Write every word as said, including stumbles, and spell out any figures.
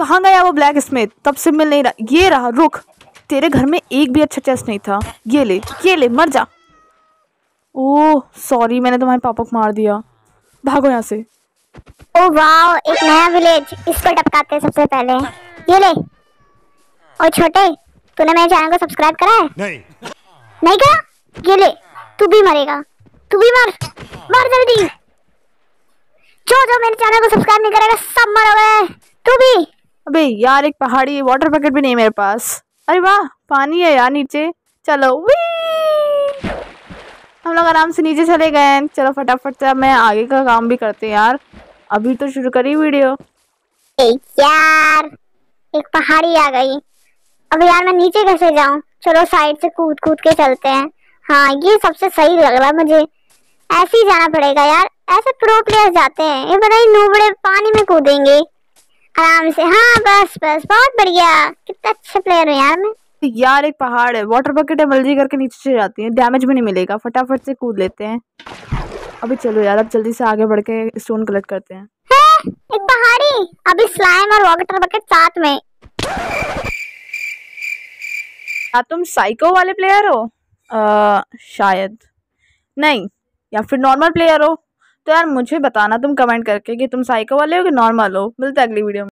कहाँ गया वो ब्लैक स्मिथ? तब से मिल नहीं रहा। ये रहा, रुक, तेरे घर में एक भी अच्छा चेस्ट नहीं था। ये ले, ये ले, मर जा। ओह सॉरी, मैंने तुम्हारे पापा को मार दिया। भागो यहाँ से। ओ वाओ, एक नया विलेज, इसको टपकाते हैं सबसे पहले। ये ले। और छोटे, तूने मेरे चैनल को सब्सक्राइब करा है? नहीं नहीं करा? ये ले, तू भी मरेगा, तू भी मर मर जल्दी। जो जो मेरे चैनल को सब्सक्राइब नहीं करेगा सब मरोगे, तू भी। अबे यार, एक पहाड़ी वाटर पैकेट भी नहीं मेरे पास। अरे वाह, पानी है यार नीचे। चलो वी, हम लोग आराम से नीचे चले गए। चलो फटाफट से मैं आगे का काम भी करते हैं यार। अभी तो शुरू करी वीडियो। एक यार एक पहाड़ी आ गई। अब यार मैं नीचे कैसे जाऊं? चलो साइड से कूद कूद के चलते हैं। हाँ, ये सबसे सही लग रहा है मुझे। ऐसे ही जाना पड़ेगा यार, ऐसे प्रो प्लेयर्स जाते हैं। ये बताइए नूबड़े पानी में कूदेंगे आराम से। हाँ बस बस, बहुत बढ़िया, कितना अच्छा प्लेयर है यार मैं। यार एक पहाड़ है, वाटर बकेट मलजी करके नीचे जाती है, डैमेज भी नहीं मिलेगा। फटाफट से कूद लेते हैं। अभी चलो यार, अब जल्दी से आगे बढ़ के स्टोन कलेक्ट करते हैं। है, एक पहाड़ी, अभी स्लाइम और वाटर बकेट साथ में। क्या तुम साइको वाले प्लेयर हो? आ, शायद नहीं, या फिर नॉर्मल प्लेयर हो? तो यार मुझे बताना तुम कमेंट करके कि तुम साइको वाले हो कि नॉर्मल हो। मिलते हैं अगली वीडियो में।